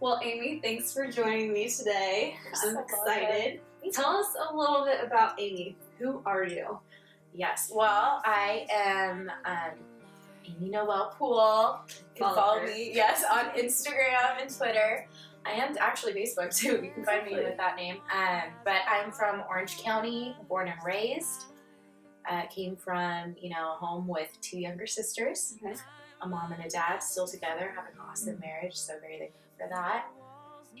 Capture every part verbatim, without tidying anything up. Well, Amy, thanks for joining me today. I'm excited. Tell us a little bit about Amy. Who are you? Yes, well, I am um, Amy Noel Poole. You can follow me, yes, on Instagram and Twitter. I am actually Facebook too. You can find me with that name. Um, but I'm from Orange County, born and raised. Uh, came from, you know, a home with two younger sisters, okay. A mom and a dad still together, have an awesome marriage. So very thankful for that.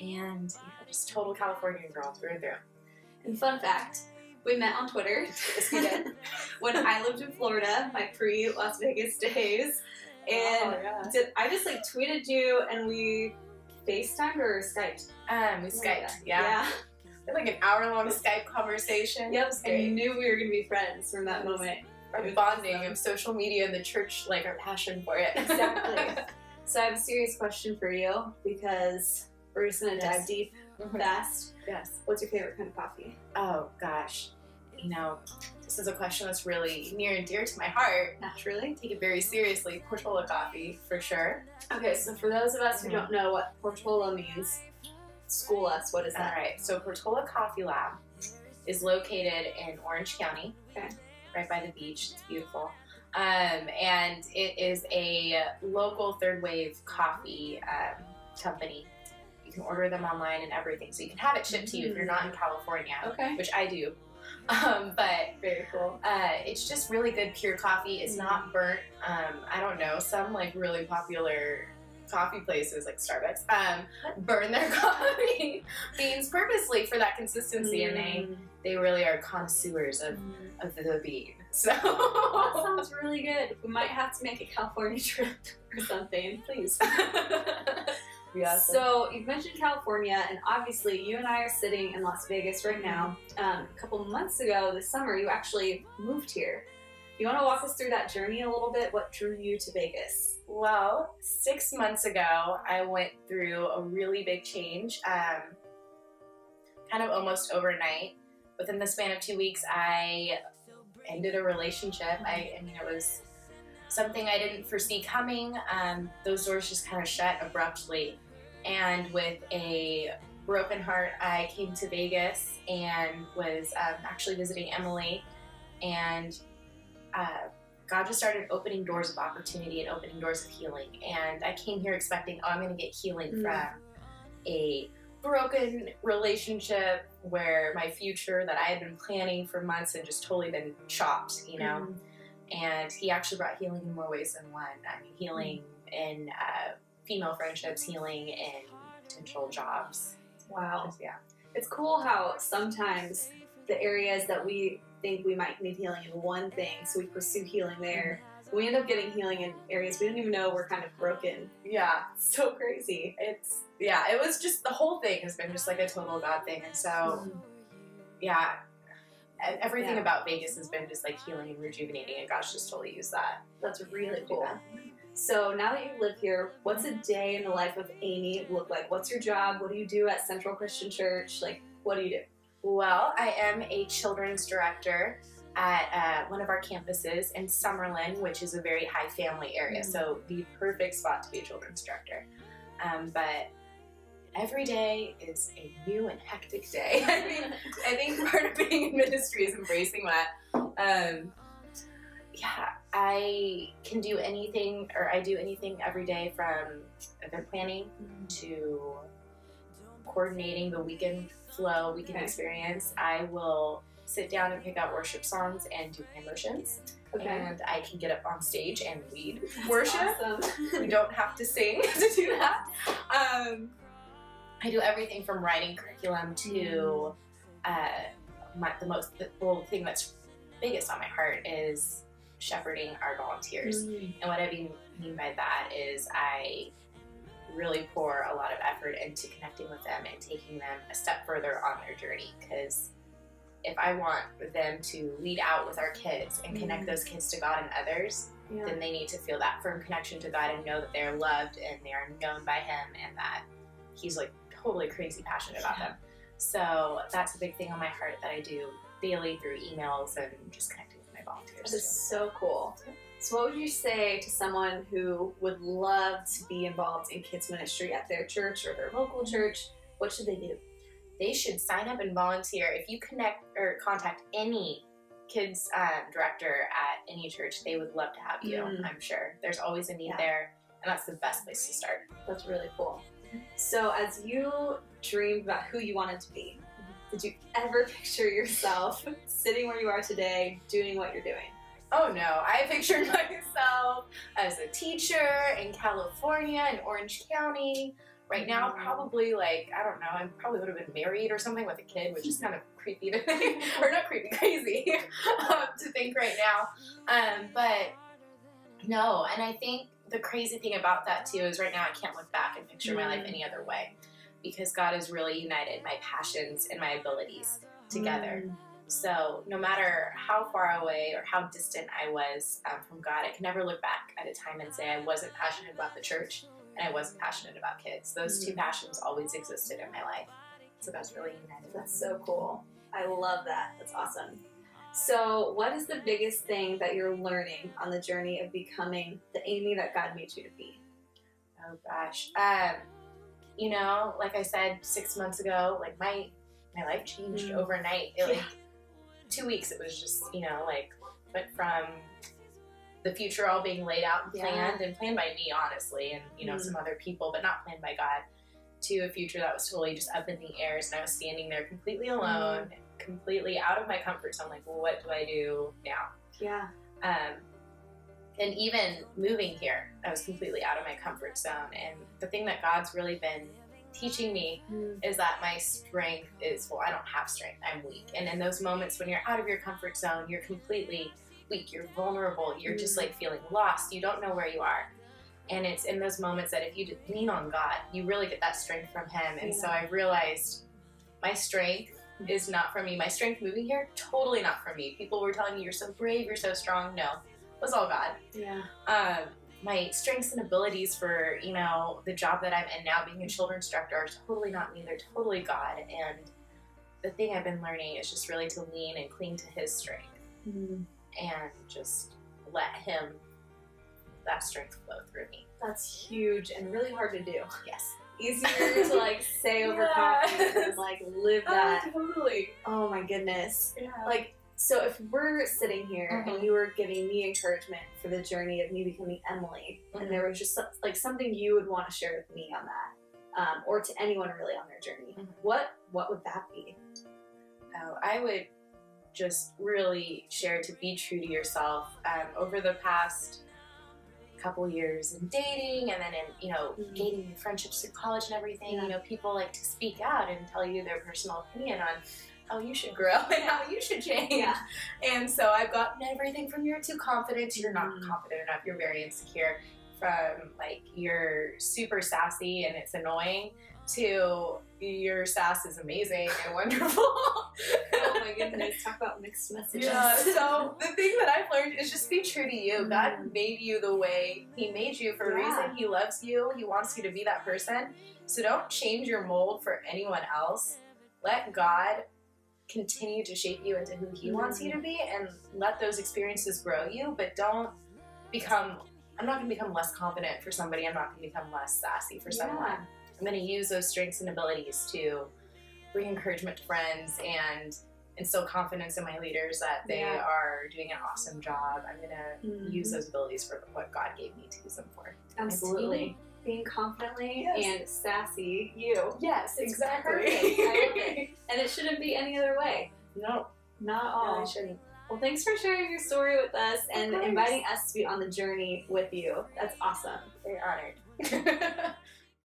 And you know, just total Californian girl through and through. And fun fact, we met on Twitter. Yes, we did. When I lived in Florida, my pre-Las Vegas days, and oh, yeah. did, I just like tweeted you, and we FaceTimed or Skyped? Um, we Skyped, yeah. yeah. Had, like an hour-long Skype conversation. Yep, and you knew we were gonna be friends from that moment. Our bonding awesome. Of social media and the church, like our passion for it. Exactly. So I have a serious question for you because we're just gonna yes. dive deep, mm-hmm. fast. Yes. What's your favorite kind of coffee? Oh gosh, you know, this is a question that's really near and dear to my heart. Naturally, I take it very seriously. Portola coffee, for sure. Okay, so for those of us mm-hmm. who don't know what Portola means, school us. What is that? All right. So Portola Coffee Lab is located in Orange County, okay. right by the beach. It's beautiful. Um, and it is a local third wave coffee um, company. You can order them online and everything. So you can have it shipped to you if you're not in California, okay. which I do. Um, but very cool. Uh, it's just really good pure coffee. It's mm-hmm. not burnt. Um, I don't know. Some like really popular coffee places like Starbucks um, burn their coffee beans purposely for that consistency, mm. and they they really are connoisseurs of, mm. of the bean. So that sounds really good. We might have to make a California trip or something, please. Awesome. So you've mentioned California, and obviously you and I are sitting in Las Vegas right now. Um, a couple months ago this summer, you actually moved here. You want to walk us through that journey a little bit? What drew you to Vegas? Well, six months ago, I went through a really big change, um, kind of almost overnight. Within the span of two weeks, I ended a relationship. I, I mean, it was something I didn't foresee coming. Um, those doors just kind of shut abruptly. And with a broken heart, I came to Vegas and was um, actually visiting Emily, and Uh, God just started opening doors of opportunity and opening doors of healing. And I came here expecting, oh, I'm going to get healing mm. from a broken relationship where my future that I had been planning for months had just totally been chopped, you know. Mm. And he actually brought healing in more ways than one. I mean, healing mm. in uh, female friendships, healing in potential jobs. Wow. Just, yeah. It's cool how sometimes the areas that we think we might need healing in one thing, so we pursue healing there. We end up getting healing in areas we don't even know we're kind of broken. Yeah, it's so crazy. It's yeah, it was just the whole thing has been just like a total God thing, and so mm-hmm. yeah, everything yeah. about Vegas has been just like healing and rejuvenating, and God's just totally used that. That's really cool. That. So now that you live here, what's a day in the life of Amy look like? What's your job? What do you do at Central Christian Church? Like, what do you do? Well, I am a children's director at uh, one of our campuses in Summerlin, which is a very high family area, mm-hmm. so the perfect spot to be a children's director. Um, but every day is a new and hectic day. I mean, I think part of being in ministry is embracing that. Um, yeah, I can do anything, or I do anything every day from event planning mm-hmm. to coordinating the weekend flow, weekend okay. experience. I will sit down and pick out worship songs and do hand motions. Okay. And I can get up on stage and lead That's worship. Awesome. We don't have to sing to do that. Um, I do everything from writing curriculum to uh, my, the most the thing that's biggest on my heart is shepherding our volunteers. Mm. And what I mean by that is I really pour a lot of effort into connecting with them and taking them a step further on their journey, because if I want them to lead out with our kids and connect mm-hmm. those kids to God and others, yeah. then they need to feel that firm connection to God and know that they're loved and they are known by Him and that He's like totally crazy passionate about yeah. them. So that's a big thing on my heart that I do daily through emails and just connecting with my volunteers. That is so cool. So what would you say to someone who would love to be involved in kids ministry at their church or their local church? What should they do? They should sign up and volunteer. If you connect or contact any kids um, director at any church, they would love to have you. Mm. I'm sure there's always a need yeah. there, and that's the best place to start. That's really cool. So as you dreamed about who you wanted to be, did you ever picture yourself sitting where you are today doing what you're doing? Oh no, I pictured myself as a teacher in California, in Orange County. Right now, probably like, I don't know, I probably would have been married or something with a kid, which is kind of creepy to think, or not creepy, crazy um, to think right now. Um, but no, and I think the crazy thing about that too is right now I can't look back and picture my life any other way, because God has really united my passions and my abilities together. Mm. So no matter how far away or how distant I was um, from God, I can never look back at a time and say I wasn't passionate about the church and I wasn't passionate about kids. Those two passions always existed in my life. So that's really united. That's so cool. I love that. That's awesome. So what is the biggest thing that you're learning on the journey of becoming the Amy that God made you to be? Oh gosh. Um, you know, like I said six months ago, like my my life changed mm. overnight. It, like, two weeks it was just, you know, like went from the future all being laid out and planned yeah. and planned by me, honestly, and you know, mm. some other people, but not planned by God, to a future that was totally just up in the air. And I was standing there completely alone, mm. completely out of my comfort zone. Like, well, what do I do now? Yeah. Um, and even moving here, I was completely out of my comfort zone. And the thing that God's really been teaching me mm. is that my strength is, well, I don't have strength, I'm weak. And in those moments when you're out of your comfort zone, you're completely weak, you're vulnerable, you're mm. just like feeling lost, you don't know where you are. And it's in those moments that if you just lean on God, you really get that strength from him. And yeah. so I realized my strength mm. is not for me. My strength moving here, totally not for me. People were telling me, you're so brave, you're so strong. No, it was all God. Yeah. Um, my strengths and abilities for, you know, the job that I'm in now, being a children's director, are totally not me. They're totally God. And the thing I've been learning is just really to lean and cling to his strength. Mm. And just let him, that strength flow through me. That's huge and really hard to do. Yes. Easier to like say over coffee yes. and like live that. Oh, totally. Oh my goodness. Yeah. Like, so if we're sitting here mm-hmm. and you were giving me encouragement for the journey of me becoming Emily, mm-hmm. and there was just like something you would want to share with me on that, um, or to anyone really on their journey, mm-hmm. what, what would that be? Oh, I would just really share to be true to yourself. Um, over the past couple years in dating, and then in, you know, mm-hmm. dating friendships through college and everything, yeah. you know, people like to speak out and tell you their personal opinion on how you should grow and how you should change. Yeah. And so I've gotten everything from you're too confident, you're not mm-hmm. confident enough, you're very insecure, from like you're super sassy and it's annoying, to your sass is amazing and wonderful. Oh my goodness, talk about mixed messages. Yeah, so the thing that I've learned is just be true to you. God made you the way he made you for a yeah. reason. He loves you. He wants you to be that person. So don't change your mold for anyone else. Let God continue to shape you into who he mm-hmm. wants you to be, and let those experiences grow you, but don't become, I'm not going to become less confident for somebody. I'm not going to become less sassy for yeah. someone. I'm going to use those strengths and abilities to bring encouragement to friends and instill confidence in my leaders that they yeah. are doing an awesome job. I'm going to mm-hmm. use those abilities for what God gave me to use them for. Absolutely. Being confidently yes. and sassy you. Yes, exactly. I love it. And it shouldn't be any other way. No. Not all. No, I shouldn't. Well, thanks for sharing your story with us and inviting us to be on the journey with you. That's awesome. Very honored.